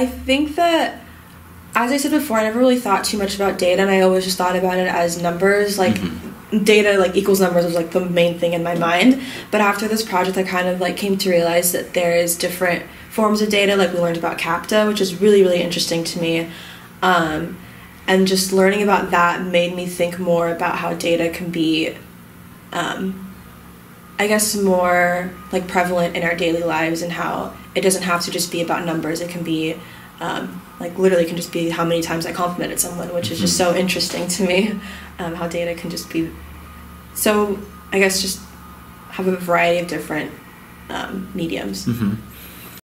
I think that, as I said before, I never really thought too much about data, and I always just thought about it as numbers, like data like equals numbers was like the main thing in my mind. But after this project, I kind of like came to realize that there is different forms of data. Like we learned about CAPTA, which is really, really interesting to me. And just learning about that made me think more about how data can be, I guess, more like prevalent in our daily lives, and how it doesn't have to just be about numbers. It can be like literally can just be how many times I complimented someone, which is just so interesting to me, how data can just be so, I guess, just have a variety of different mediums.